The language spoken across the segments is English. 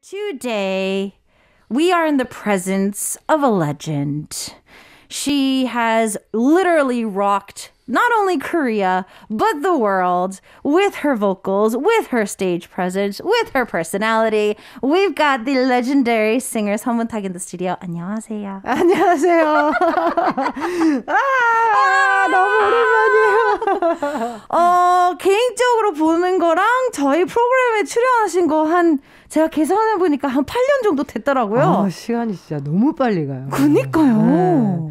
Today, we are in the presence of a legend. She has literally rocked not only Korea, but the world with her vocals, with her stage presence, with her personality. We've got the legendary singer Seo Moon Tak in the studio. 안녕하세요. 안녕하세요. 너무 오랜만이에요. 개인적으로 보는 거랑 저희 프로그램에 출연하신 거 한 제가 계산해 보니까 한 8년 정도 됐더라고요. 시간이 진짜 너무 빨리 가요. 그니까요. 네.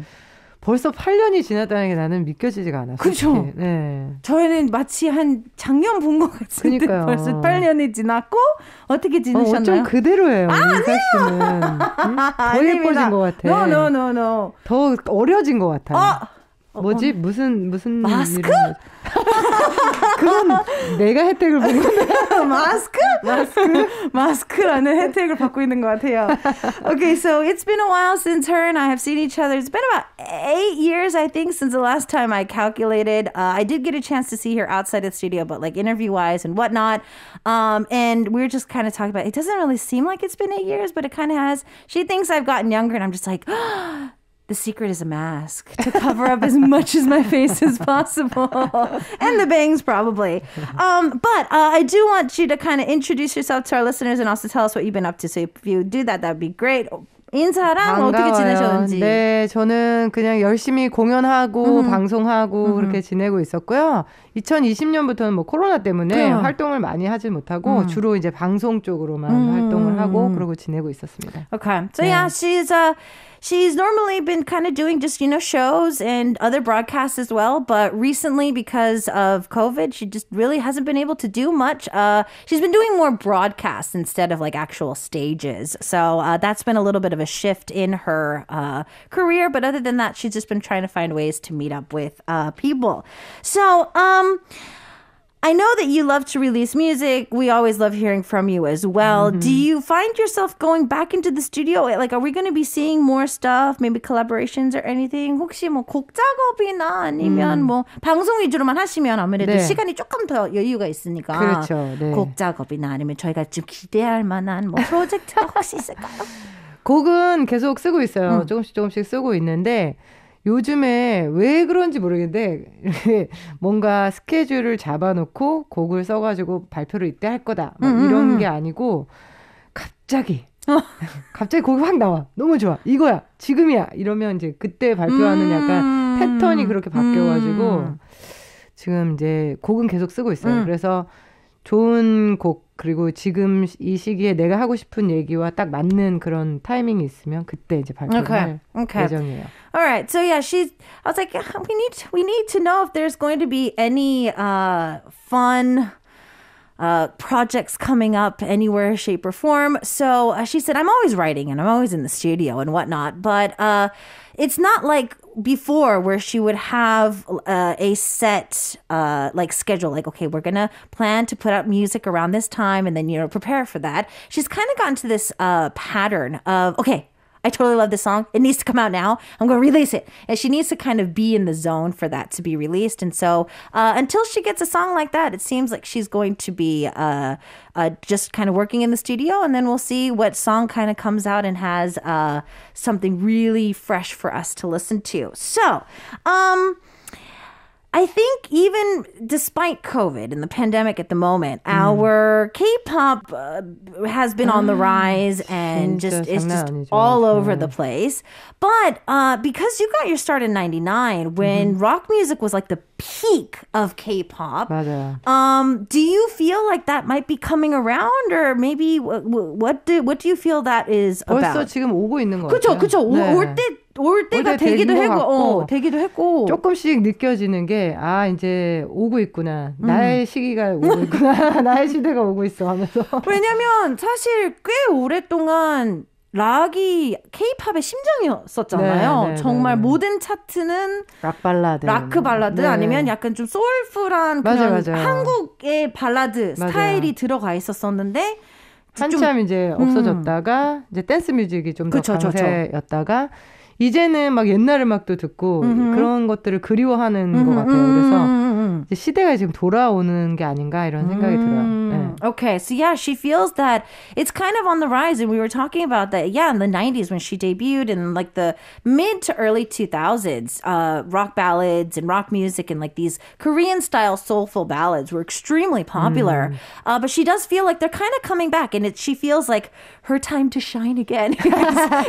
벌써 8년이 지났다는 게 나는 믿겨지지가 않았어요. 그렇죠. 네. 저희는 마치 한 작년 본 것 같은데 그러니까요. 벌써 8년이 지났고 어떻게 지내셨나요? 좀 그대로예요. 아니에요. 더 예뻐진 것 같아. No. 더 어려진 것 같아. 뭐지? 무슨 마스크? 그건 내가 혜택을 보고 마스크라는 혜택을 받고 있는 것 같아요. Okay, so it's been a while since her and I have seen each other. It's been about 8 years, I think, since the last time I calculated. I did get a chance to see her outside of the studio, but like interview-wise and whatnot. And we were just kind of talking about, it doesn't really seem like it's been 8 years, but it kind of has. She thinks I've gotten younger, and I'm just like, the secret is a mask to cover up as much as my face as possible. And the bangs, probably. But I do want you to kind of introduce yourself to our listeners and also tell us what you've been up to. So if you do that, that would be great. 인사랑 어떻게 지내셨는지. 네, 저는 그냥 열심히 공연하고 방송하고 그렇게 지내고 있었고요. 2020년부터는 뭐 코로나 때문에 활동을 많이 하지 못하고 주로 이제 방송 쪽으로만 활동을 하고 그러고 지내고 있었습니다. Okay. So yeah, she's normally been kind of doing just, you know, shows and other broadcasts as well. But recently, because of COVID, she just really hasn't been able to do much. She's been doing more broadcasts instead of like actual stages. So that's been a little bit of a shift in her career. But other than that, she's just been trying to find ways to meet up with people. So, I know that you love to release music. We always love hearing from you as well. Do you find yourself going back into the studio? Like, are we going to be seeing more stuff? Maybe collaborations or anything? 혹시 뭐 곡 작업이나 아니면 뭐 방송 위주로만 하시면 아무래도 시간이 조금 더 여유가 있으니까. 그렇죠. 네. 곡 작업이나 아니면 저희가 좀 기대할 만한 뭐 프로젝트 혹시 있을까요? 곡은 계속 쓰고 있어요. 조금씩 쓰고 있는데 요즘에 왜 그런지 모르겠는데 뭔가 스케줄을 잡아놓고 곡을 써가지고 발표를 이때 할 거다 막 이런 게 아니고 갑자기 곡이 확 나와. 너무 좋아. 이거야. 지금이야. 이러면 이제 그때 발표하는 약간 패턴이 그렇게 바뀌어가지고 지금 이제 곡은 계속 쓰고 있어요. 그래서 좋은 곡 그리고 지금 이 시기에 내가 하고 싶은 얘기와 딱 맞는 그런 타이밍이 있으면 그때 이제 발표할 예정이에요. All right. So yeah, I was like, we need to know if there's going to be any fun projects coming up anywhere, shape, or form. So she said, I'm always writing and I'm always in the studio and whatnot, but it's not like before where she would have a set like schedule, like, okay, we're going to plan to put out music around this time and then, you know, prepare for that. She's kind of gotten to this pattern of, okay, I totally love this song. It needs to come out now. I'm going to release it. And she needs to kind of be in the zone for that to be released. And so until she gets a song like that, it seems like she's going to be just kind of working in the studio. And then we'll see what song kind of comes out and has something really fresh for us to listen to. So, I think even despite COVID and the pandemic at the moment, our K-pop has been on the rise and just it's just all over the place. But because you got your start in 99 when rock music was like the peak of K-pop, do you feel like that might be coming around or maybe what do you feel that is about? 벌써 지금 오고 있는 거 같아요. 그렇죠. 올 때가 되기도 했고, 되기도 했고 조금씩 느껴지는 게 이제 오고 있구나. 나의 시기가 오고 있구나. 나의 시대가 오고 있어 하면서. 왜냐면 사실 꽤 오랫동안 락이 K-팝의 심장이었었잖아요. 네, 네, 정말 네. 모든 차트는 락 발라드 아니면 약간 좀 소울풀한 그런 한국의 발라드 스타일이 들어가 있었었는데 한참 이제 없어졌다가 이제 댄스 뮤직이 좀 더 강세였다가 이제는 막 옛날 음악도 듣고 그런 것들을 그리워하는 것 같아요. 그래서 이제 시대가 지금 돌아오는 게 아닌가 이런 생각이 들어요. 네. Okay, so yeah, she feels that it's kind of on the rise, and we were talking about that. Yeah, in the 90s when she debuted, and like the mid to early 2000s, rock ballads and rock music and like these Korean-style soulful ballads were extremely popular. But she does feel like they're kind of coming back, and she feels like her time to shine again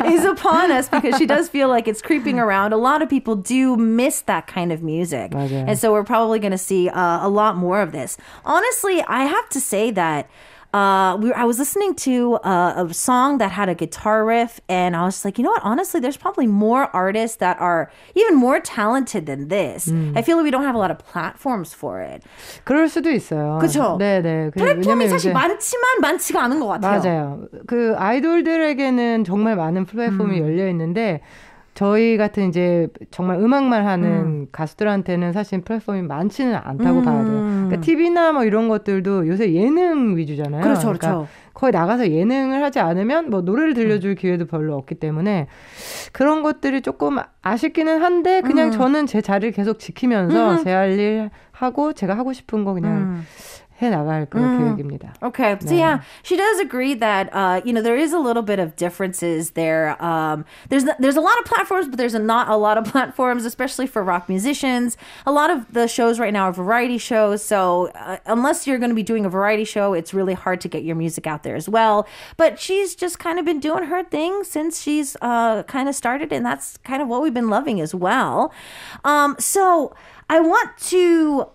is upon us because she does feel like it's creeping around. A lot of people do miss that kind of music. 맞아요. And so we're probably going to see a lot more of this. Honestly, I have to say that I was listening to a song that had a guitar riff, and I was just like, you know what? Honestly, there's probably more artists that are even more talented than this. I feel like we don't have a lot of platforms for it. 그럴 수도 있어요. 그렇죠. 네네. 플랫폼이 사실 많지만 많지가 않은 것 같아요. 맞아요. 그 아이돌들에게는 정말 많은 플랫폼이 열려 있는데. 저희 같은 이제 정말 음악만 하는 가수들한테는 사실 플랫폼이 많지는 않다고 봐야 돼요. 그러니까 TV나 뭐 이런 것들도 요새 예능 위주잖아요. 그렇죠, 그렇죠. 그러니까 거의 나가서 예능을 하지 않으면 뭐 노래를 들려줄 기회도 별로 없기 때문에 그런 것들이 조금 아쉽기는 한데 그냥 저는 제 자리를 계속 지키면서 제 할 일 하고 제가 하고 싶은 거 그냥 Okay, so yeah, she does agree that you know there is a little bit of differences there. There's a lot of platforms, but there's not a lot of platforms, especially for rock musicians. A lot of the shows right now are variety shows, so unless you're going to be doing a variety show, it's really hard to get your music out there as well. But she's just kind of been doing her thing since she's kind of started, and that's kind of what we've been loving as well. So I want to.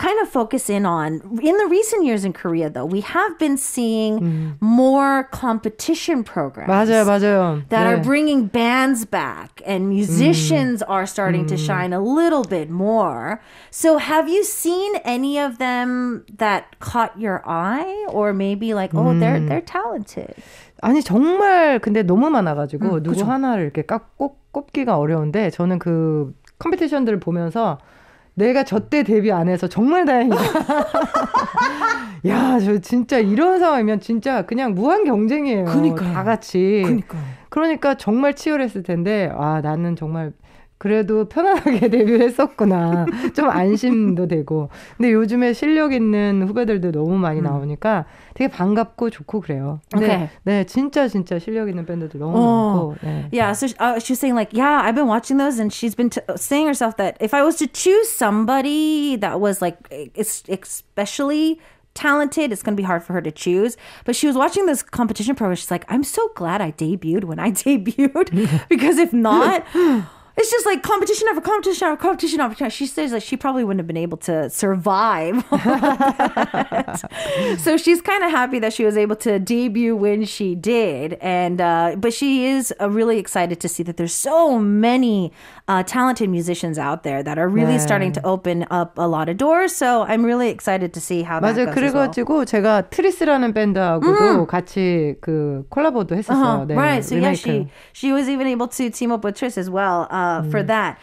Kind of focus in the recent years in Korea though, we have been seeing more competition programs 맞아요, 맞아요. That 네. Are bringing bands back and musicians are starting to shine a little bit more. So have you seen any of them that caught your eye or maybe like, oh, they're talented? 아니 정말 근데 너무 많아가지고 누구 그쵸? 하나를 이렇게 꼽기가 어려운데 저는 그 컴피티션들을 보면서 내가 저때 데뷔 안 해서 정말 다행이다. 야, 저 진짜 이런 상황이면 진짜 그냥 무한 경쟁이에요. 그러니까요. 다 같이. 그러니까요. 그러니까 정말 치열했을 텐데 아, 나는 정말 그래도 편안하게 데뷔를 했었구나. 좀 안심도 되고. 근데 요즘에 실력 있는 후배들도 너무 많이 나오니까 되게 반갑고 좋고 그래요. Okay. 네, 진짜 실력 있는 밴드들 너무 많고. 네. Yeah, so she's saying like, yeah, I've been watching those, and she's been saying herself that if I was to choose somebody that was like, especially talented, it's going to be hard for her to choose. But she was watching this competition program. She's like, I'm so glad I debuted when I debuted because if not. It's just like competition after competition. She says that she probably wouldn't have been able to survive all that. So she's kind of happy that she was able to debut when she did. And but she is really excited to see that there's so many talented musicians out there that are really starting to open up a lot of doors. So I'm really excited to see how that goes. 맞아요. 그래가지고 제가 트리스라는 밴드하고도 같이 그 콜라보도 했었어요. 네, right. So yeah, she was even able to team up with Tris as well. For that.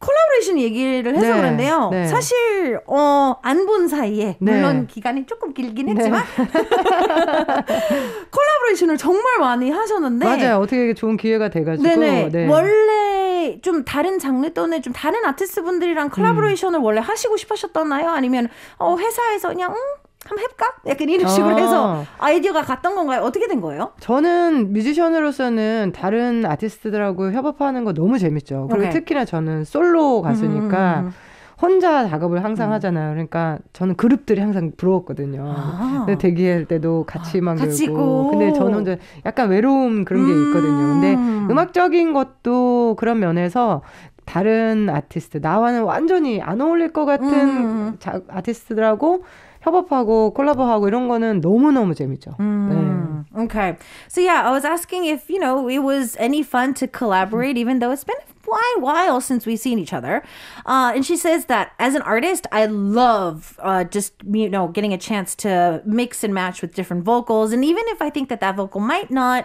콜라보레이션 얘기를 해서 그런데요. 네. 사실 안 본 사이에 물론 기간이 조금 길긴 했지만 콜라보레이션을 정말 많이 하셨는데 맞아요. 어떻게 좋은 기회가 돼가지고 네. 원래 좀 다른 장르 또는 좀 다른 아티스트분들이랑 콜라보레이션을 원래 하시고 싶으셨나요? 아니면 회사에서 그냥 한번 해볼까? 약간 이런 식으로 해서 아이디어가 갔던 건가요? 어떻게 된 거예요? 저는 뮤지션으로서는 다른 아티스트들하고 협업하는 거 너무 재밌죠. 그리고 특히나 저는 솔로 가수니까 혼자 작업을 항상 하잖아요. 그러니까 저는 그룹들이 항상 부러웠거든요. 근데 대기할 때도 같이 막 놀고. 근데 저는 혼자 약간 외로움 그런 게 있거든요. 근데 음악적인 것도 그런 면에서 다른 아티스트, 나와는 완전히 안 어울릴 것 같은 아티스트들하고 협업하고 콜라보하고 이런 거는 너무너무 재밌죠. 네. Okay. So yeah, I was asking if, you know, it was any fun to collaborate even though it's been a while since we've seen each other. And she says that as an artist, I love just, you know, getting a chance to mix and match with different vocals. And even if I think that vocal might not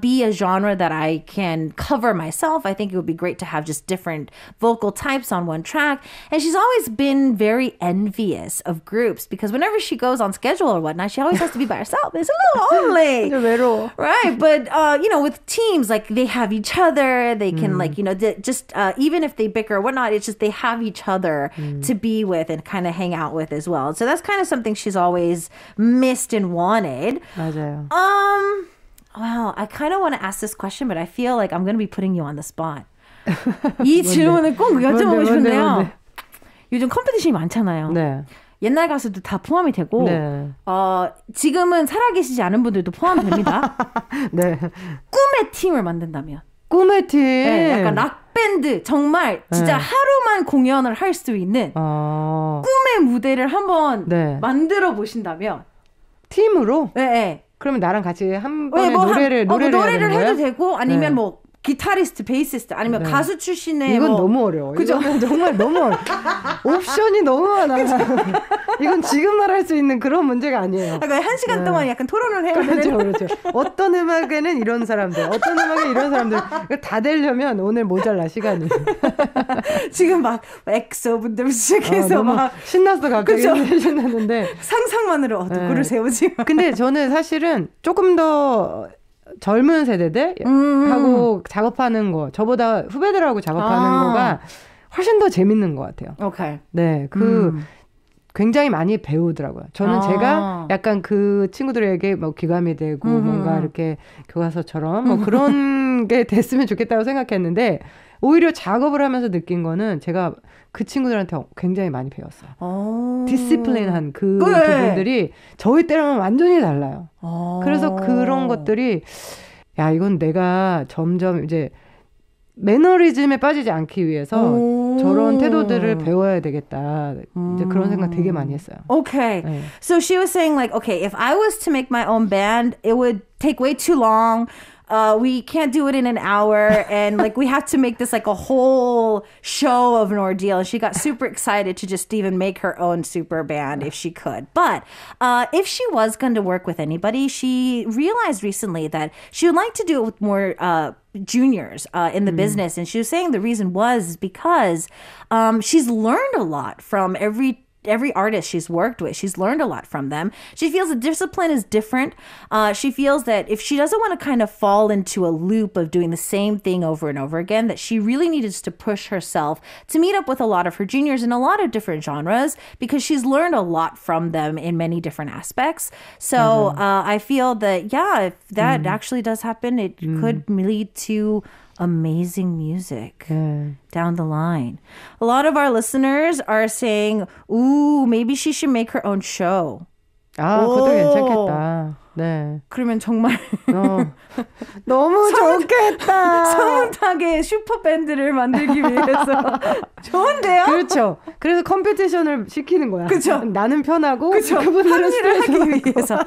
be a genre that I can cover myself. I think it would be great to have just different vocal types on one track. And she's always been very envious of groups because whenever she goes on schedule or whatnot, she always has to be by herself. It's a little lonely. Right. But, you know, with teams, like they have each other. They can like, you know, just even if they bicker or whatnot, it's just they have each other to be with and kind of hang out with as well. So that's kind of something she's always missed and wanted. 맞아요. Wow, I kind of want to ask this question, but I feel like I'm going to be putting you on the spot. 이 질문을 꼭 여쭤보고 싶은데요. 요즘 컴피티션이 많잖아요. 네. 옛날 가수도 다 포함이 되고 네. 지금은 살아계시지 않은 분들도 포함됩니다. 네. 꿈의 팀을 만든다면. 꿈의 팀. 네, 약간 락밴드 정말 진짜 네. 하루만 공연을 할 수 있는 꿈의 무대를 한번 네. 만들어 보신다면. 팀으로? 네. 네. 그러면 나랑 같이 한 번에 네, 뭐 노래를 해도 거예요? 되고 아니면 네. 뭐 기타리스트, 베이시스트 아니면 네. 가수 출신의 이건 뭐... 너무 어려워. 그죠? 이건 정말 너무 어려워. 옵션이 너무 많아. 이건 지금 말할 수 있는 그런 문제가 아니에요. 그러니까 한 시간 네. 동안 약간 토론을 해야 되는. 그렇죠, 그렇죠. 어떤 음악에는 이런 사람들, 어떤 음악에 이런 사람들 다 되려면 오늘 모자라 시간이. 지금 막 엑소 분들 시작해서 막 신났어 갑자기. 그렇죠? 신났는데 상상만으로 누구를 네. 세우지. 근데 저는 사실은 조금 더 젊은 세대들하고 작업하는 거 저보다 후배들하고 작업하는 거가 훨씬 더 재밌는 것 같아요. 오케이. 네, 그 굉장히 많이 배우더라고요. 저는 제가 약간 그 친구들에게 뭐 귀감이 되고 뭔가 이렇게 교과서처럼 뭐 그런 게 됐으면 좋겠다고 생각했는데 오히려 작업을 하면서 느낀 거는 제가 그 친구들한테 굉장히 많이 배웠어요. 디시플린한 그 부분들이 저희 때랑은 완전히 달라요. 그래서 그런 것들이 야 이건 내가 점점 이제 매너리즘에 빠지지 않기 위해서 저런 태도들을 배워야 되겠다. 이제 그런 생각 되게 많이 했어요. Okay. 네. So she was saying like, okay, if I was to make my own band, it would take way too long. We can't do it in an hour and like we have to make this like a whole show of an ordeal. And she got super excited to just even make her own super band if she could. But if she was going to work with anybody, she realized recently that she would like to do it with more juniors in the business. And she was saying the reason was because she's learned a lot from every artist she's worked with. She's learned a lot from them. She feels the discipline is different. She feels that if she doesn't want to kind of fall into a loop of doing the same thing over and over again, that she really needed to push herself to meet up with a lot of her juniors in a lot of different genres because she's learned a lot from them in many different aspects. So I feel that, yeah, if that actually does happen, it could lead to amazing music down the line. A lot of our listeners are saying, ooh, maybe she should make her own show. 아, 그것도 괜찮겠다. 네. 그러면 정말 너무 좋겠다. 서문탁의 슈퍼밴드를 만들기 위해서 좋은데요? 그렇죠. 그래서 컴피티션을 시키는 거야. 그렇죠. 나는 편하고 그렇죠. 그분들은 하기 위해서.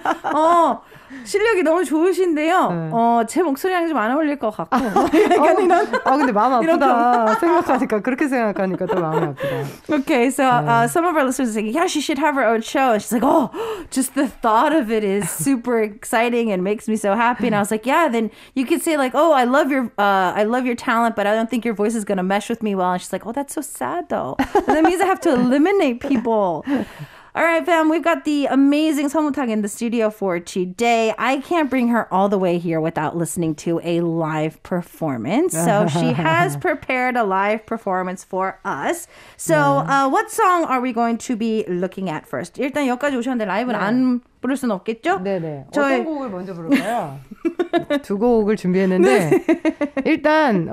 실력이 너무 좋으신데요. 네. 제 목소리랑 좀 안 어울릴 것 같고. 근데 마음 아프다. 생각하니까 그렇게 생각하니까 또 마음이 아프다. Okay, so some of our listeners are saying, yeah, she should have her own show. And she's like, oh, just the thought of it is super exciting and makes me so happy. And I was like, yeah, then you could say like, oh, I love your talent, but I don't think your voice is going to mesh with me well. And she's like, oh, that's so sad though. That means I have to eliminate people. All right, fam, we've got the amazing Seo Moon Tak in the studio for today. I can't bring her all the way here without listening to a live performance. So she has prepared a live performance for us. So what song are we going to be looking at first? 일단 여기까지 오셨는데 라이브는 안 부를 수는 없겠죠? 네네. 어떤 곡을 먼저 부를까요? 두 곡을 준비했는데 일단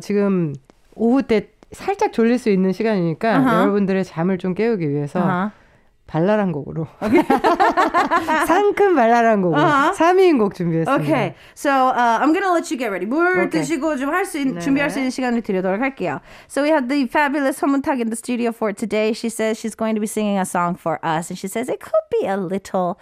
지금 오후 때 살짝 졸릴 수 있는 시간이니까 여러분들의 잠을 좀 깨우기 위해서 발랄한 곡으로. Okay. 상큼 발랄한 곡으로. 3위인 곡 준비했습니다. Okay. So I'm going to let you get ready. 물 드시고 좀 준비할 수 있는 시간을 드리도록 할게요. So we have the fabulous Seo Moon Tak in the studio for today. She says she's going to be singing a song for us. And she says it could be a little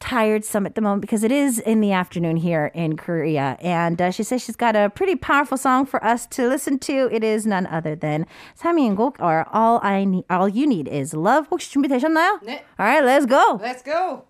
tiresome at the moment because it is in the afternoon here in Korea. And she says she's got a pretty powerful song for us to listen to. It is none other than 3위인 곡 or All You Need Is Love. 혹시 준비되셨나요? 네. All right, let's go. Let's go.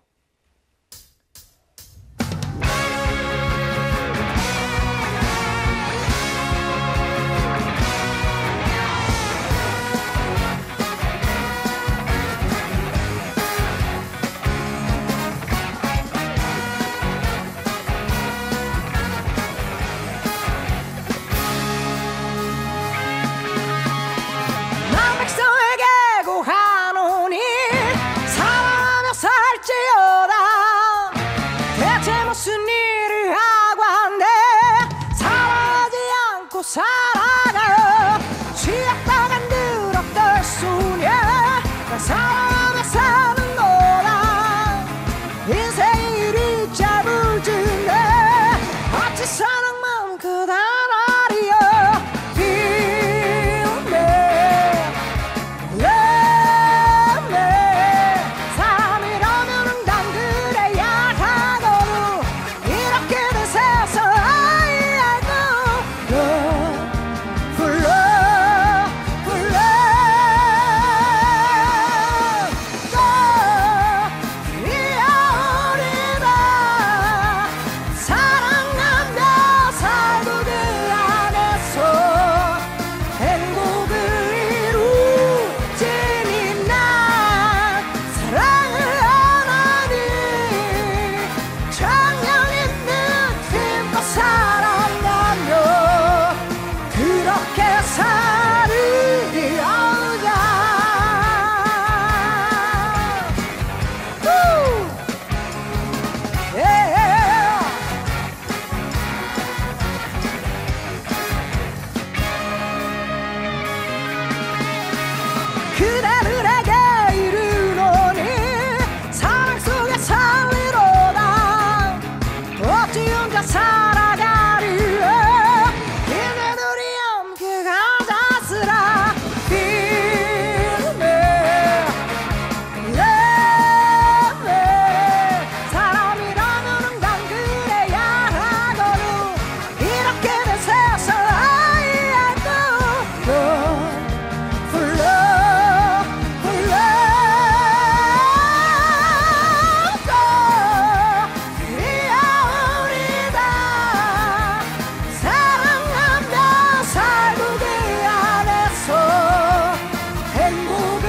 사랑을 취했다가 늘었던 소녀 난 사랑하며 사는 거야 인생이 이리 짜부지네 어찌 사랑만 그다라리여 Feel me, love me 사람이라면 난 그래야 하고 이렇게 된 세상 그대들에게 이르노니 사랑 속에 살리로다 어찌 혼자 살아가리에 그대들이 함께 가자 쓰라 Feel me, love me 사람이라면 난 그래야 하고 이렇게 내 세상 아이에도 For love, for love, 뛰어오리다 사랑하며 살고 그 안에서 행복을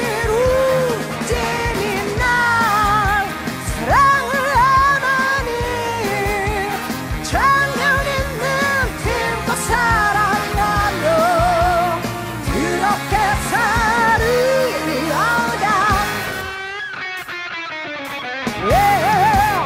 이루지니 난 사랑을 하나니 정열 있는 힘껏 사랑하며 그렇게 살으리로다 Yeah, yeah,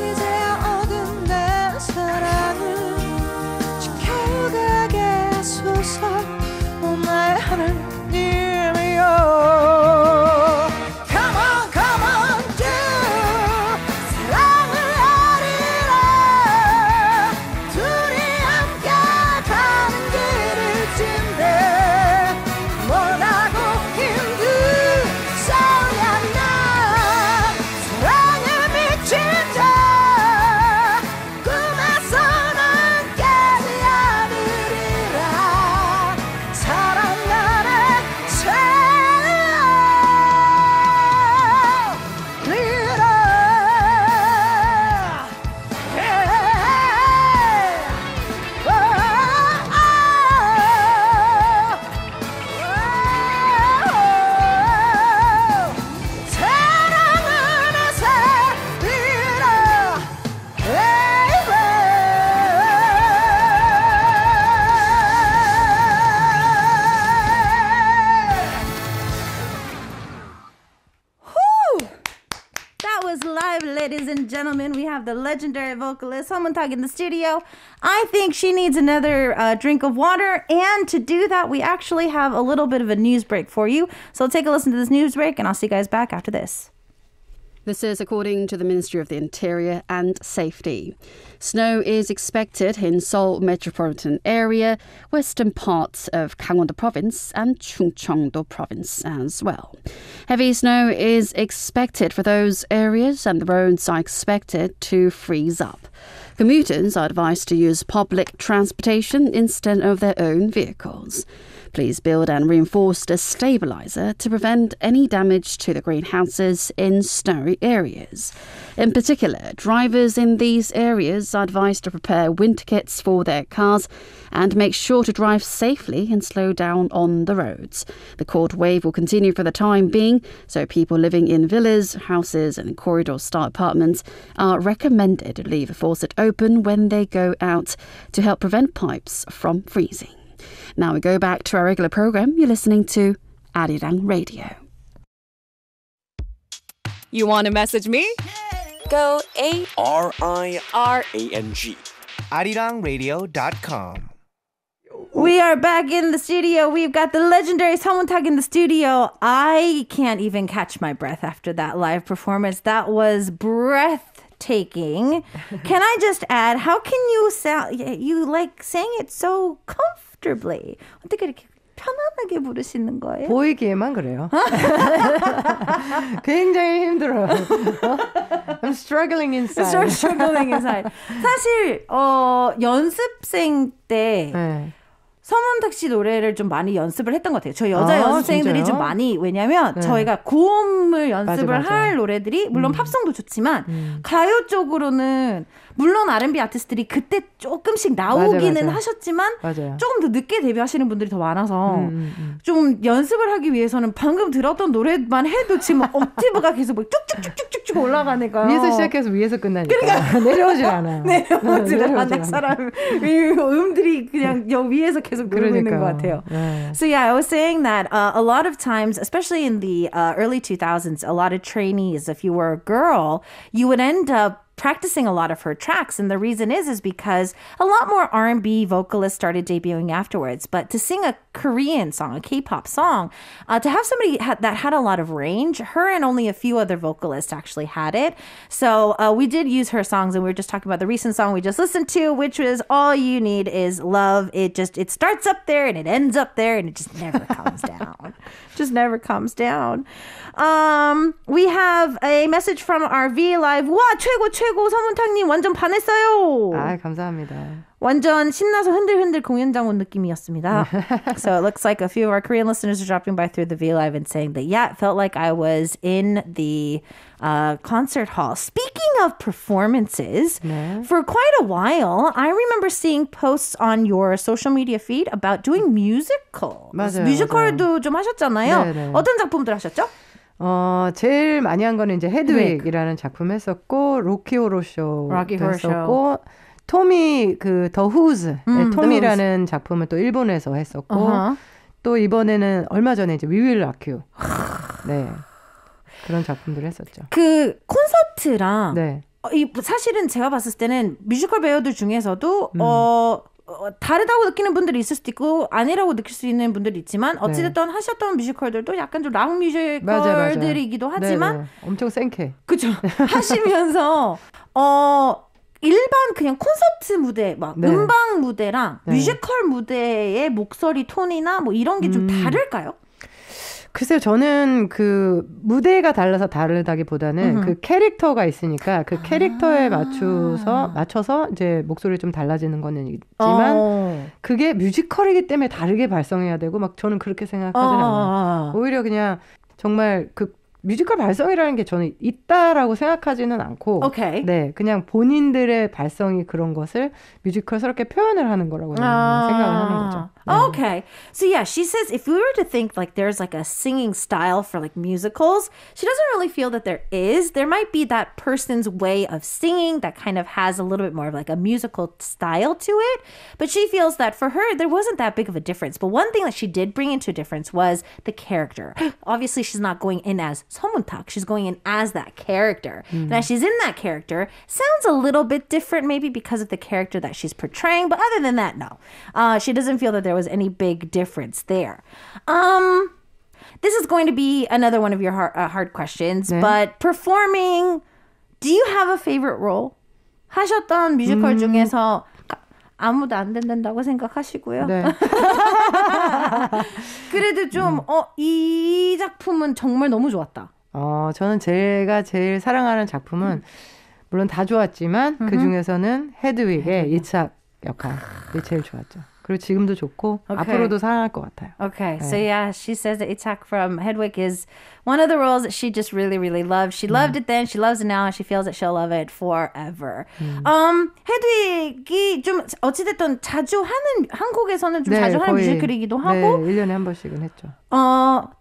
이제야 얻은 내 사랑을 지켜가겠소서 오 나의 하나님이여 Come on, come on, you 사랑을 아리라 둘이 함께 가는 길을 진대 원하고 힘들어야 나 사랑에 미친 자 꿈에서 난 깨지 않으리라 사랑 안에 새리라 사랑하는 사람이라 That was live, ladies and gentlemen. We have the legendary vocalist Seo Moon Tak in the studio. I think she needs another drink of water. And to do that, we actually have a little bit of a news break for you. So take a listen to this news break, and I'll see you guys back after this. This is according to the Ministry of the Interior and Safety. Snow is expected in Seoul metropolitan area, western parts of Gangwon-do province and Chungcheong-do province as well. Heavy snow is expected for those areas and the roads are expected to freeze up. Commuters are advised to use public transportation instead of their own vehicles. Please build and reinforce a stabiliser to prevent any damage to the greenhouses in snowy areas. In particular, drivers in these areas are advised to prepare winter kits for their cars and make sure to drive safely and slow down on the roads. The cold wave will continue for the time being, so people living in villas, houses and corridor-style apartments are recommended to leave the faucet open when they go out to help prevent pipes from freezing. Now we go back to our regular program. You're listening to Arirang Radio. You want to message me? Go ARIRANG. ArirangRadio.com. We are back in the studio. We've got the legendary Seo Moon Tak in the studio. I can't even catch my breath after that live performance. That was breathtaking. Can I just add, how can you sound, you like sang it so comfortably? 어떻게 이렇게 편안하게 부르시는 거예요? 보이기에만 그래요. 굉장히 힘들어요. I'm struggling inside. 사실 연습생 때 서문탁 씨 노래를 좀 많이 연습을 했던 것 같아요. 저희 여자 연습생들이 진짜요? 좀 많이, 왜냐면 저희가 고음을 연습을 할 노래들이 물론 팝송도 좋지만 가요 쪽으로는 물론 R&B 아티스트들이 그때 조금씩 나오기는 하셨지만 조금 더 늦게 데뷔하시는 분들이 더 많아서 좀 연습을 하기 위해서는 방금 들었던 노래만 해도 지금 억티브가 계속 쭉쭉쭉쭉쭉 올라가니까 위에서 시작해서 위에서 끝나니까 그러니까 내려오질 않아요. 내려오질 않아. 사람 음들이 그냥 여기 위에서 계속 So yeah, I was saying that a lot of times, especially in the early 2000s, a lot of trainees, if you were a girl, you would end up practicing a lot of her tracks. And the reason is because a lot more R&B vocalists started debuting afterwards. But to sing a Korean song, a K-pop song, to have somebody that had a lot of range, her and only a few other vocalists actually had it. So we did use her songs, and we were just talking about the recent song we just listened to, which was All You Need Is Love. It starts up there and it ends up there and it just never comes down. Just never comes down. We have a message from our V Live. 와, 최고 서문탁님 완전 반했어요. 아, 감사합니다. 완전 신나서 흔들흔들 공연장 온 느낌이었습니다. So it looks like a few of our Korean listeners are dropping by through the V Live and saying that, yeah, it felt like I was in the concert hall. Speaking of performances, for quite a while, I remember seeing posts on your social media feed about doing musicals. 뮤지컬도 좀 하셨잖아요. 어떤 작품들 하셨죠? 제일 많이 한 거는 이제 헤드윅이라는 작품 했었고 로키 호러 쇼도 했었고 토미 더 후즈 토미라는 작품을 또 일본에서 했었고 또 이번에는 얼마 전에 이제 We Will Rock You 그런 작품들을 했었죠. 그 콘서트랑 사실은 제가 봤을 때는 뮤지컬 배우들 중에서도 다르다고 느끼는 분들이 있을 수도 있고 아니라고 느낄 수 있는 분들이 있지만 어찌됐든 하셨던 뮤지컬들도 약간 좀 락 뮤지컬들이기도 하지만 엄청 센케 그죠 하시면서 일반 그냥 콘서트 무대 막 음방 무대랑 뮤지컬 무대의 목소리 톤이나 뭐 이런 게 좀 다를까요? 글쎄요, 저는 그 무대가 달라서 다르다기보다는 그 캐릭터가 있으니까 그 캐릭터에 맞춰서 이제 목소리 좀 달라지는 거는 있지만 그게 뮤지컬이기 때문에 다르게 발성해야 되고 막 저는 그렇게 생각하진 않아요. 오히려 그냥 정말 그 뮤지컬 발성이라는 게 저는 있다라고 생각하지는 않고 그냥 본인들의 발성이 그런 것을 뮤지컬스럽게 표현을 하는 거라고 생각을 하는 거죠. Okay. So yeah, she says if we were to think like there's like a singing style for like musicals, she doesn't really feel that there is. There might be that person's way of singing that kind of has a little bit more of like a musical style to it. But she feels that for her, there wasn't that big of a difference. But one thing that she did bring into a difference was the character. Obviously, she's not going in as Seo Moon Tak. She's going in as that character. Now she's in that character. Sounds a little bit different maybe because of the character that she's portraying. But other than that, no. She doesn't feel that there was any big difference there. This is going to be another one of your hard questions. But performing, do you have a favorite role? 하셨던 뮤지컬 중에서 아무도 안 된다고 생각하시고요. 그래도 좀 이 작품은 정말 너무 좋았다. 저는 제가 제일 사랑하는 작품은 물론 다 좋았지만 그 중에서는 헤드윅의 이착 역할이 제일 좋았죠. 그리고 지금도 좋고 okay. 앞으로도 사랑할 것 같아요. Okay, 네. So yeah, she says that Itak from Hedwig is one of the roles that she just really, really loved. She loved it then, she loves it now, and she feels that she'll love it forever. 헤드윅이 좀 어찌됐든 자주 하는 한국에서는 좀 네, 자주 하는 뮤지컬이기도 하고 네, 1년에 한 번씩은 했죠.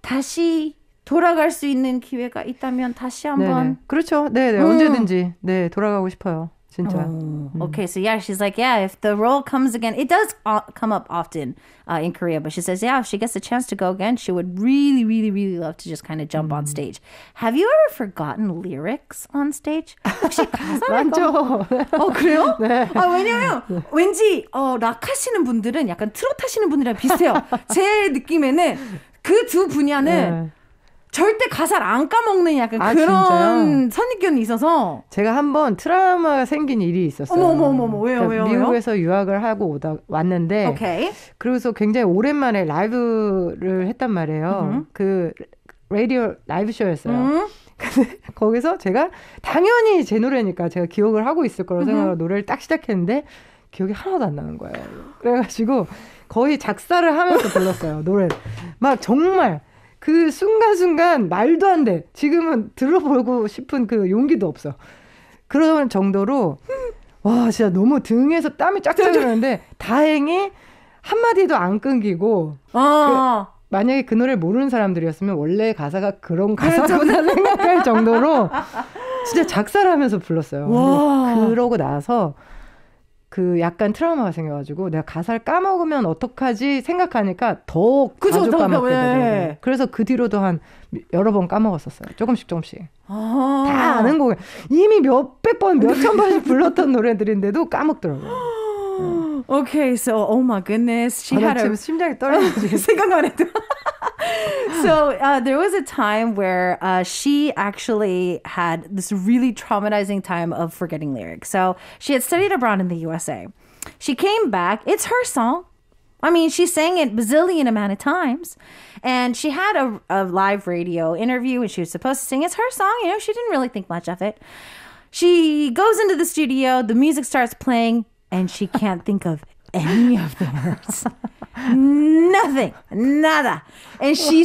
다시 돌아갈 수 있는 기회가 있다면 다시 한번 네네. 그렇죠. 네, 네. 언제든지 네, 돌아가고 싶어요. 진짜. Oh. Okay, so yeah, she's like, yeah, if the role comes again, it does come up often in Korea, but she says, yeah, if she gets a chance to go again, she would really, really, really love to just kind of jump on stage. Have you ever forgotten lyrics on stage? 혹시 가사를 그래요? 네. 아, 왜냐면 왠지 락하시는 분들은 약간 트로트 하시는 분들이랑 비슷해요. 제 느낌에는 그 두 분야는 네. 절대 가사를 안 까먹는 약간 그런 진짜요? 선입견이 있어서 제가 한번 트라우마가 생긴 일이 있었어요. 어머머머 왜요? 미국에서 유학을 하고 왔는데 okay. 그래서 굉장히 오랜만에 라이브를 했단 말이에요. 그 라디오 라이브 쇼였어요. 근데 거기서 제가 당연히 제 노래니까 제가 기억을 하고 있을 거라고 생각하고 노래를 딱 시작했는데 기억이 하나도 안 나는 거예요. 그래가지고 거의 작사를 하면서 불렀어요. 노래를 막 정말 그 순간순간 말도 안 돼. 지금은 들어보고 싶은 그 용기도 없어. 그런 정도로 와 진짜 너무 등에서 땀이 쫙쫙 흐르는데 다행히 한마디도 안 끊기고 그, 만약에 그 노래를 모르는 사람들이었으면 원래 가사가 그런 가사구나 생각할 정도로 진짜 작사를 하면서 불렀어요. 와. 그러고 나서 그 약간 트라우마가 생겨가지고 내가 가사를 까먹으면 어떡하지 생각하니까 더 자주 까먹게 되더라고요. 그래서 그 뒤로도 한 여러 번 까먹었었어요. 조금씩. 아~ 다 아는 곡을 이미 몇백 번, 몇천 번씩 불렀던 노래들인데도 까먹더라고요. Okay, so oh my goodness, she had a 심장이 떨리지. 생각만 해도. So there was a time where she actually had this really traumatizing time of forgetting lyrics. So she had studied abroad in the USA. She came back. It's her song. I mean, she sang it a bazillion amount of times. And she had a live radio interview and she was supposed to sing. It's her song. You know, she didn't really think much of it. She goes into the studio. The music starts playing. And she can't think of any of the words. Nothing. Nada. And she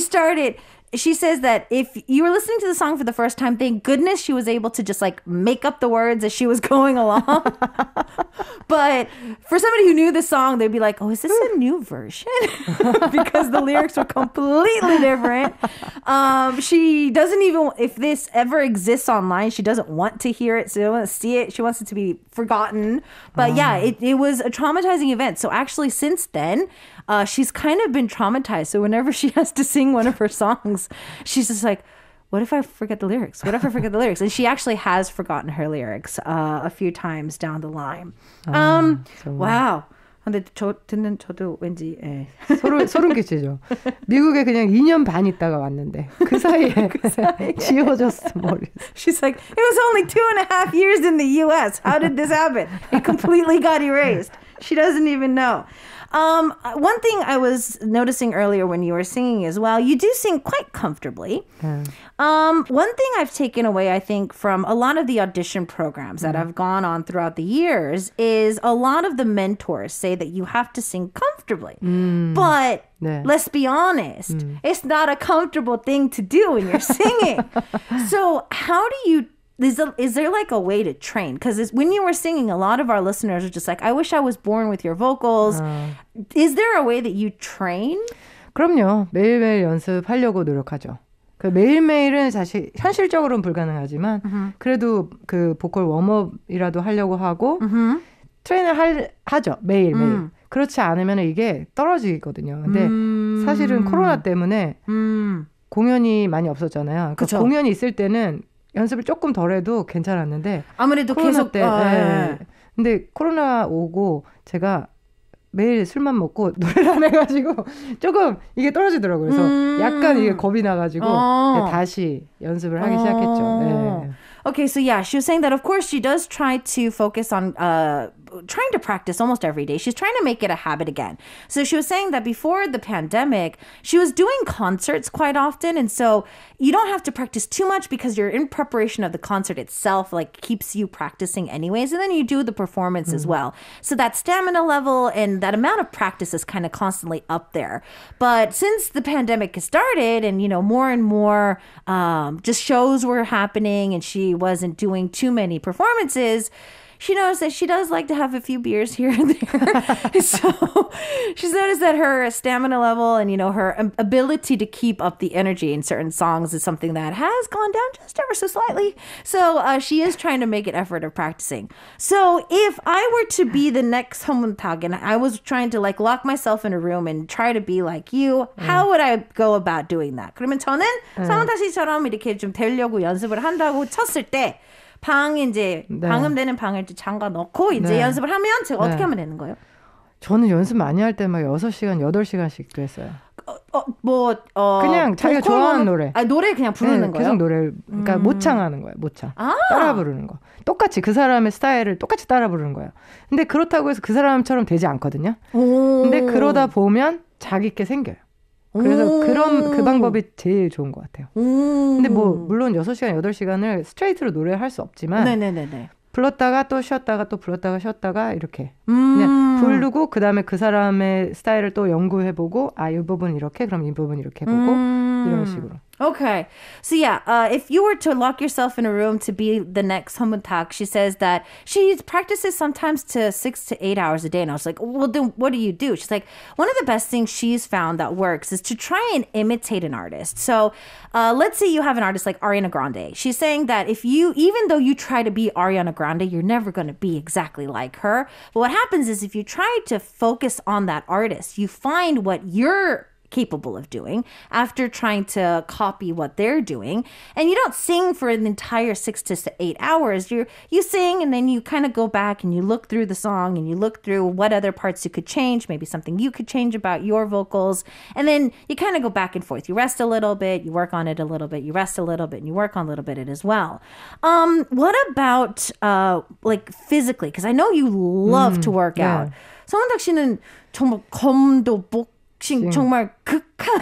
says that if you were listening to the song for the first time, thank goodness she was able to just like make up the words as she was going along. But for somebody who knew the song, they'd be like, oh, is this a new version? Because the lyrics were completely different. She doesn't even, if this ever exists online, she doesn't want to hear it. So she doesn't want to see it. She wants it to be forgotten. But yeah, it was a traumatizing event. So actually since then, she's kind of been traumatized. So whenever she has to sing one of her songs, she's just like, what if I forget the lyrics? What if I forget the lyrics? And she actually has forgotten her lyrics a few times down the line. Wow. 근데 저도 왠지 예. 소름 끼치죠. 미국에 그냥 2년 반 있다가 왔는데 그 사이에 지워졌어 머리. She's like, it was only 2.5 years in the U.S. How did this happen? It completely got erased. She doesn't even know. One thing I was noticing earlier when you were singing as well, you do sing quite comfortably. One thing I've taken away, I think, from a lot of the audition programs that I've gone on throughout the years is a lot of the mentors say that you have to sing comfortably. But let's be honest, it's not a comfortable thing to do when you're singing. So how do you Is there like a way to train? Because when you were singing, a lot of our listeners are just like, I wish I was born with your vocals. Is there a way that you train? 그럼요. 매일매일 연습하려고 노력하죠. 그 매일매일은 사실 현실적으로는 불가능하지만 그래도 그 보컬 웜업이라도 하려고 하고 트레이닝을 하죠. 매일매일. 그렇지 않으면 이게 떨어지거든요. 근데 사실은 코로나 때문에 공연이 많이 없었잖아요. 그러니까 공연이 있을 때는 연습을 조금 덜 해도 괜찮았는데 아무래도 계속 때 근데 코로나 오고 제가 매일 술만 먹고 노래를 안 해가지고 조금 이게 떨어지더라고요. 그래서 약간 이게 겁이 나가지고 네, 다시 연습을 하기 시작했죠. 네. Okay, so yeah, she was saying that of course she does try to focus on trying to practice almost every day. She's trying to make it a habit again. So she was saying that before the pandemic, she was doing concerts quite often. And so you don't have to practice too much because you're in preparation of the concert itself, like keeps you practicing anyways. And then you do the performance as well. So that stamina level and that amount of practice is kind of constantly up there. But since the pandemic has started and, you know, more and more just shows were happening and she wasn't doing too many performances, she noticed that she does like to have a few beers here and there. So she's noticed that her stamina level and, you know, her ability to keep up the energy in certain songs is something that has gone down just ever so slightly. So she is trying to make an effort of practicing. So if I were to be the next Seo Moon Tak and I was trying to like lock myself in a room and try to be like you, how would I go about doing that? 그러면 저는 Seo Moon Tak 씨처럼 이렇게 좀 되려고 연습을 한다고 쳤을 때 방 이제 방음되는 방을 이제 잠가 넣고 이제 연습을 하면 제가 어떻게 하면 되는 거예요? 저는 연습 많이 할 때 막 6시간, 8시간씩도 했어요. 그냥 자기가 좋아하는 노래. 아, 노래 그냥 부르는 거예요? 계속 노래, 그러니까 모창하는 거예요. 모창. 아~ 따라 부르는 거. 똑같이 그 사람의 스타일을 똑같이 따라 부르는 거예요. 근데 그렇다고 해서 그 사람처럼 되지 않거든요. 근데 그러다 보면 자기 게 생겨요. 그래서 그런 그 방법이 제일 좋은 것 같아요. 근데 뭐 물론 6시간, 8시간을 스트레이트로 노래할 수 없지만 네네네네. 불렀다가 또 쉬었다가 또 불렀다가 쉬었다가 이렇게 그냥 부르고 그다음에 그 사람의 스타일을 또 연구해보고 아, 이 부분 이렇게 그럼 이 부분 이렇게 해보고 이런 식으로. Okay. So yeah, if you were to lock yourself in a room to be the next Seo Moon Tak, she says that she practices sometimes to 6 to 8 hours a day. And I was like, well, then what do you do? She's like, one of the best things she's found that works is to try and imitate an artist. So let's say you have an artist like Ariana Grande. She's saying that if you, even though you try to be Ariana Grande, you're never going to be exactly like her. But what happens is if you try to focus on that artist, you find what you're capable of doing after trying to copy what they're doing. And you don't sing for an entire 6 to 8 hours. You sing and then you kind of go back and you look through the song and you look through what other parts you could change, maybe something you could change about your vocals. And then you kind of go back and forth. You rest a little bit, you work on it a little bit, you rest a little bit, and you work on a little bit it as well. What about like physically? Because I know you love to work out. Seo Moon Tak 씨는 정말 검도 복 정말 극한.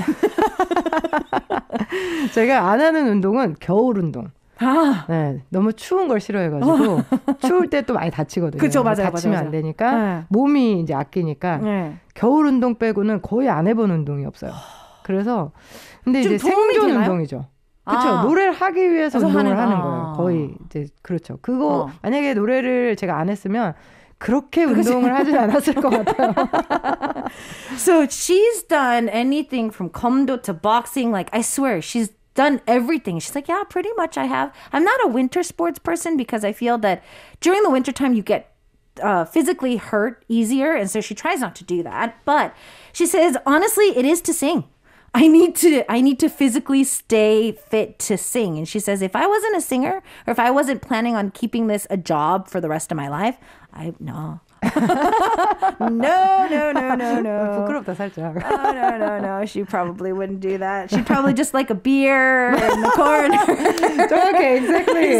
제가 안 하는 운동은 겨울 운동. 아. 네, 너무 추운 걸 싫어해가지고 추울 때 또 많이 다치거든요. 그쵸, 맞아요, 다치면 맞아요. 안 되니까 네. 몸이 이제 아끼니까 네. 겨울 운동 빼고는 거의 안 해본 운동이 없어요. 그래서 근데 이제 생존 되나요? 운동이죠. 그렇죠. 아. 노래를 하기 위해서 운동을 하는 거예요. 거의 이제 그렇죠. 그거 만약에 노래를 제가 안 했으면. 그렇게 운동을 하진 않았을 것 같아요. So she's done anything from 검도 to boxing. Like, I swear, she's done everything. She's like, yeah, pretty much I have. I'm not a winter sports person because I feel that during the wintertime you get physically hurt easier. And so she tries not to do that. But she says, honestly, it is to sing. I need to physically stay fit to sing. And she says, if I wasn't a singer or if I wasn't planning on keeping this a job for the rest of my life, No. 부끄럽다 살짝. No. She probably wouldn't do that. She'd probably just like a beer in the corner. Okay, exactly.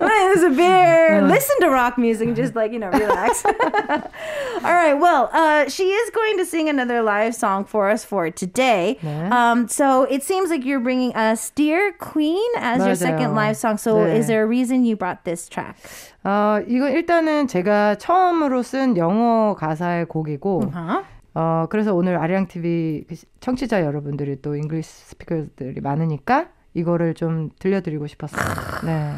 There's a beer. Listen to rock music and just like, you know, relax. All right, well, she is going to sing another live song for us for today. 네. So it seems like you're bringing us Dear Queen as 맞아요. Your second live song. So 네. Is there a reason you brought this track? 이건 일단은 제가 처음으로 쓴 영어 가사의 곡이고 그래서 오늘 아리랑 TV 청취자 여러분들이 또 잉글리시 스피커들이 많으니까 이거를 좀 들려드리고 싶었어요. 네.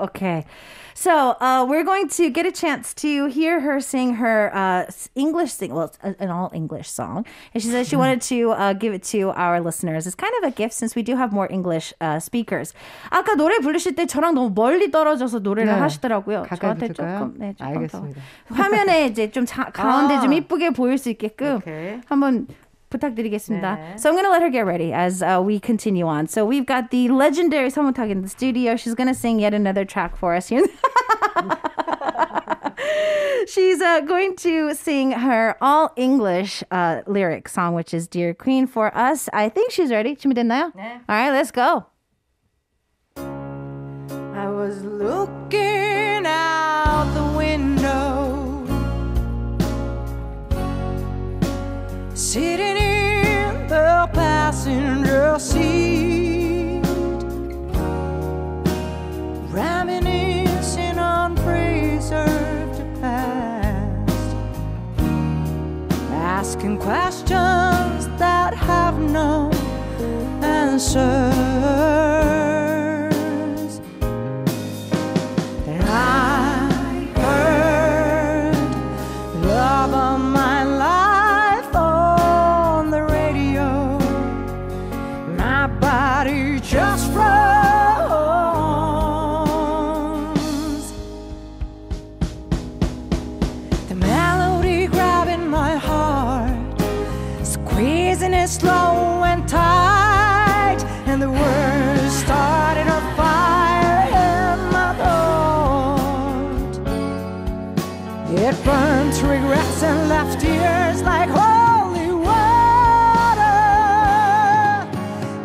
Okay. So we're going to get a chance to hear her sing her English sing. Well, it's an all-English song. And she said she wanted to give it to our listeners. It's kind of a gift since we do have more English speakers. 아까 노래 부르실 때 저랑 너무 멀리 떨어져서 노래를 하시더라고요. 저한테 조금, 네, 조금 알겠습니다. 더. 화면에 이제 좀 가운데 좀 이쁘게 보일 수 있게끔 okay. 한번 부탁드리겠습니다. So I'm going to let her get ready as we continue on. So we've got the legendary Seo Moon Tak in the studio. She's going to sing yet another track for us here. She's going to sing her all-English lyric song, which is Dear Queen for us. I think she's ready. 준비됐나요? 네. All right, let's go. I was looking out the window sitting in the passenger seat, reminiscing on preserved past, asking questions that have no answer. Slow and tight, and the words started a fire in my throat. It burned regrets and left tears like holy water.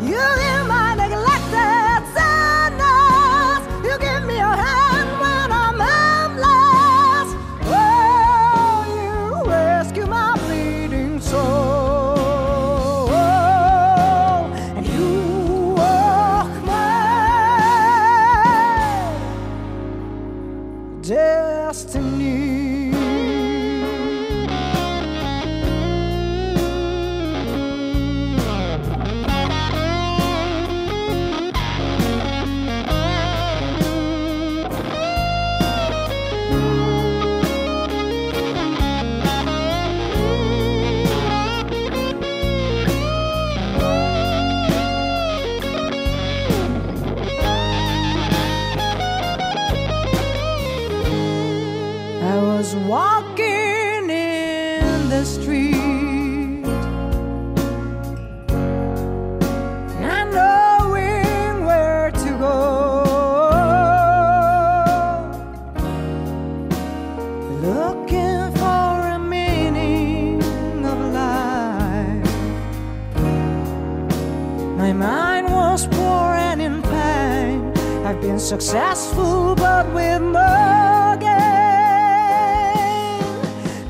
You leave my neglected sadness. You give me your hand when I'm helpless. Oh, you rescue my bleeding soul. Walking in the street, not knowing where to go, looking for a meaning of life. My mind was poor and in pain. I've been successful, but with no.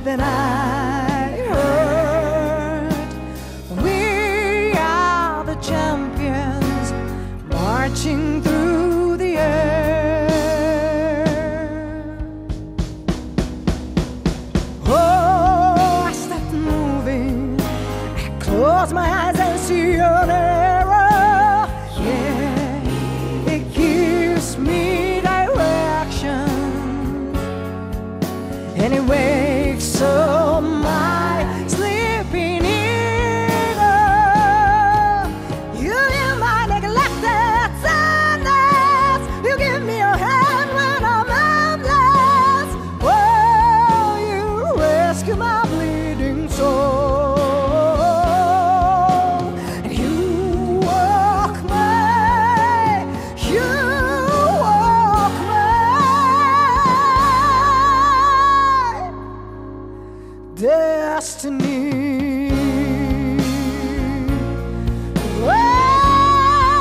And I heard we are the champions, marching through the air. Oh, I stopped moving, I closed my eyes and see an arrow. Yeah, it gives me direction. Anyway, so my sleeping eagle, you hear my neglected sadness. You give me your hand when I'm helpless. Oh, you rescue my bleeding soul, and you walk me, you walk me, destiny. Oh, destiny. You walk me,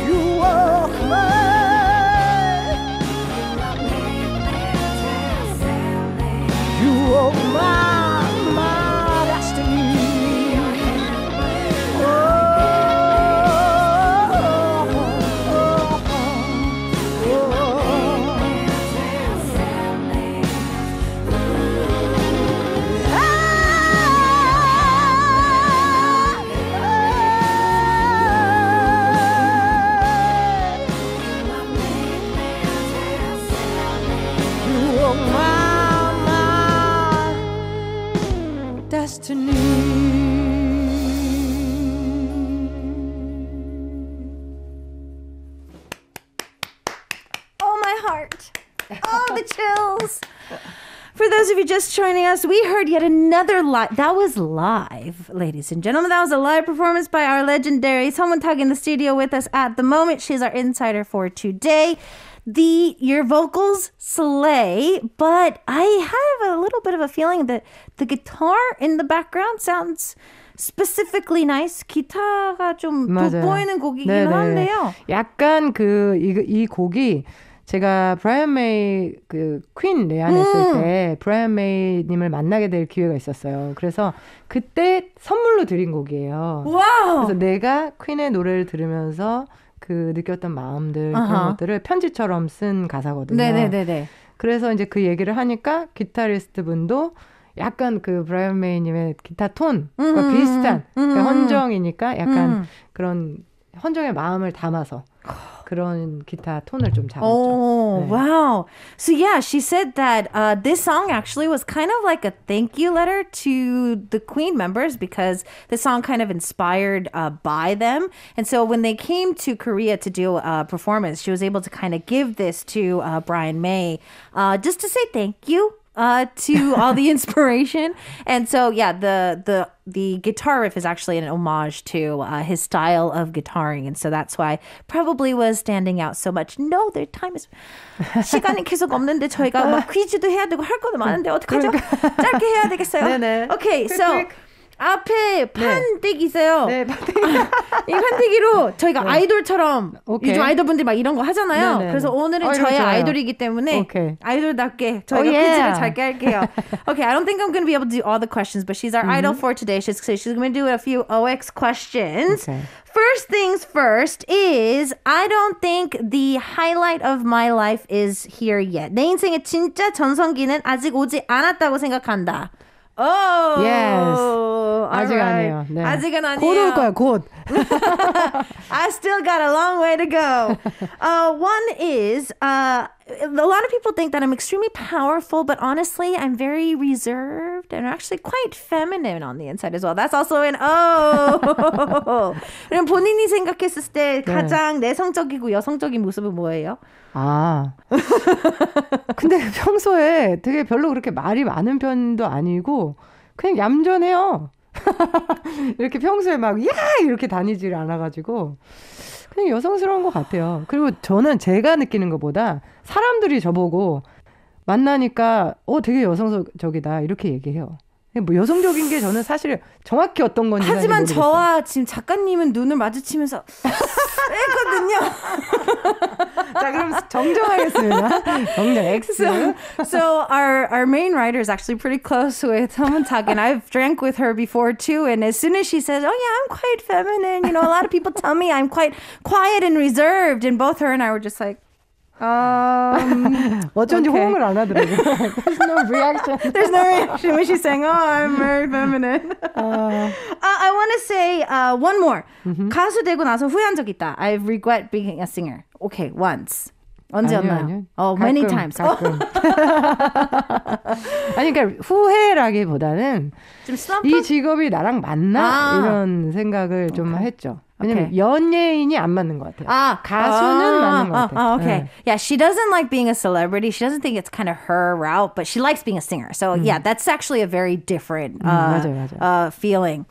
you walk me. Just joining us, we heard yet another live. That was live, ladies and gentlemen. That was a live performance by our legendary Seo Moon Tak in the studio with us at the moment. She's our insider for today. Your vocals slay, but I have a little bit of a feeling that the guitar in the background sounds specifically nice 기타가 좀 돋보이는 곡이긴 한데요. 약간 그 이 곡이 제가 브라이언 메이 그 퀸 레안했을 때 브라이언 메이 님을 만나게 될 기회가 있었어요. 그래서 그때 선물로 드린 곡이에요. 와우. 그래서 내가 퀸의 노래를 들으면서 그 느꼈던 마음들 아하. 그런 것들을 편지처럼 쓴 가사거든요. 네네네네. 그래서 이제 그 얘기를 하니까 기타리스트 분도 약간 그 브라이언 메이 님의 기타 톤과 비슷한 그러니까 헌정이니까 약간 그런 헌정의 마음을 담아서 그런 기타 톤을 좀 잡았죠. Oh, 네. wow. So yeah, she said that this song actually was kind of like a thank you letter to the Queen members because the song kind of inspired by them. And so when they came to Korea to do a performance, she was able to kind of give this to Brian May just to say thank you. To all the inspiration. And so, yeah, the guitar riff is actually an homage to his style of guitaring. And so that's why probably was standing out so much. No, their time is... 시간이 계속 없는데 저희가 막 퀴즈도 해야 되고 할 것도 많은데 어떡하죠? 짧게 해야 되겠어요? 네네. Okay, so... 앞에 판때기 있어요. 네, 판때기. 이 판때기로 저희가 네. 아이돌처럼 오케이. 요즘 아이돌분들이 막 이런 거 하잖아요. 네네. 그래서 오늘은 저희 좋아요. 아이돌이기 때문에 오케이. 아이돌답게 저희가 퀴즈를 잘게 할게요. Okay, I don't think I'm going to be able to do all the questions, but she's our idol for today. She's going to do a few OX questions. Okay. First things first is I don't think the highlight of my life is here yet. 내 인생의 진짜 전성기는 아직 오지 않았다고 생각한다. Oh, yes. 아직 right. 아니에요. 네. 아직은 아니에요. 곧 올 거야, 곧. I still got a long way to go. One is, a lot of people think that I'm extremely powerful, but honestly, I'm very reserved and actually quite feminine on the inside as well. That's also an oh. 본인이 생각했을 때 가장 내성적이고 여성적인 모습은 뭐예요? 아. 근데 평소에 되게 별로 그렇게 말이 많은 편도 아니고 그냥 얌전해요. 이렇게 평소에 막 야 이렇게 다니질 않아가지고 그냥 여성스러운 것 같아요. 그리고 저는 제가 느끼는 것보다 사람들이 저보고 만나니까 되게 여성적이다 이렇게 얘기해요. 뭐 여성적인 게 저는 사실 정확히 어떤 건지 하지만 모르겠어요. 저와 지금 작가님은 눈을 마주치면서 했거든요. 자 그럼 정정하겠습니다. 정정 X. So our main writer is actually pretty close with Seo Moon Tak, and I've drank with her before too. And as soon as she says, "Oh yeah, I'm quite feminine," you know, a lot of people tell me I'm quite quiet and reserved, and both her and I were just like. 어쩐지 okay. 호응을 안 하더라고요. There's no reaction. There's no reaction when she's saying, "Oh, I'm very feminine." I want to say one more. 가수 되고 나서 후회한 적 있다. I regret being a singer. Okay, once. 언제였나요? Oh, 가끔, many times. 가끔. 아니 그러니까 후회라기보다는 좀 이 직업이 나랑 맞나 이런 생각을 좀 okay. 했죠. Okay. 연예인이 안 맞는 것 같아요. 가수는 맞는 것 같아요. Okay. Yeah, she doesn't like being a celebrity. She doesn't think it's kind of her route, but she likes being a singer. So yeah, that's actually a very different feeling.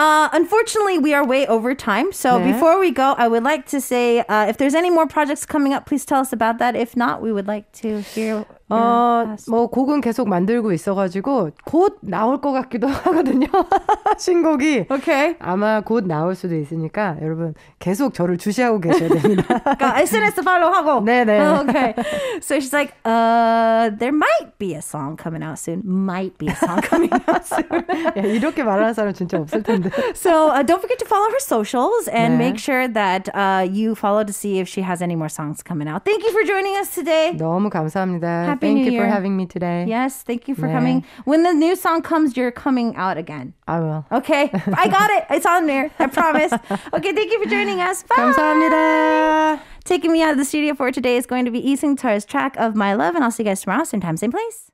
Unfortunately, we are way over time. So before we go, I would like to say if there's any more projects coming up, please tell us about that. If not, we would like to hear... 뭐 곡은 계속 만들고 있어가지고 곧 나올 것 같기도 하거든요. 신곡이 okay. 아마 곧 나올 수도 있으니까 여러분 계속 저를 주시하고 계셔야 됩니다. 그러니까 SNS 팔로우하고. 네네. Okay. So she's like, there might be a song coming out soon. Might be a song coming out soon. 야, 이렇게 말하는 사람 진짜 없을 텐데. So don't forget to follow her socials and make sure that you follow to see if she has any more songs coming out. Thank you for joining us today. 너무 감사합니다. Happy New Year. Thank you for having me today. Yes, thank you for coming. When the new song comes, you're coming out again. I will. Okay, I got it. It's on there. I promise. Okay, thank you for joining us. Bye. 감사합니다. Taking me out of the studio for today is going to be Lee Seung-tar's track of My Love, and I'll see you guys tomorrow, same time, same place.